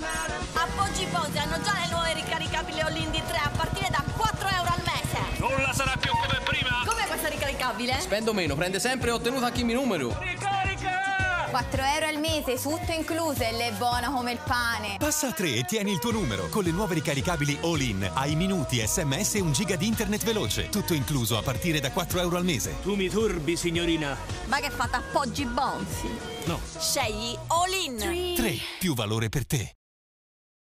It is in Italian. A Poggibonsi hanno già le nuove ricaricabili all-in di 3 a partire da 4 euro al mese. Nulla sarà più come prima. Com'è questa ricaricabile? Spendo meno, prende sempre e ottenuta anche il mio numero. Ricarica! 4 euro al mese, tutto incluso, e lei è buona come il pane. Passa a 3 e tieni il tuo numero. Con le nuove ricaricabili all-in hai minuti, sms e 1 giga di internet veloce. Tutto incluso a partire da 4 euro al mese. Tu mi turbi, signorina. Ma che è fatta a Poggibonsi? No. Scegli all-in. 3, più valore per te.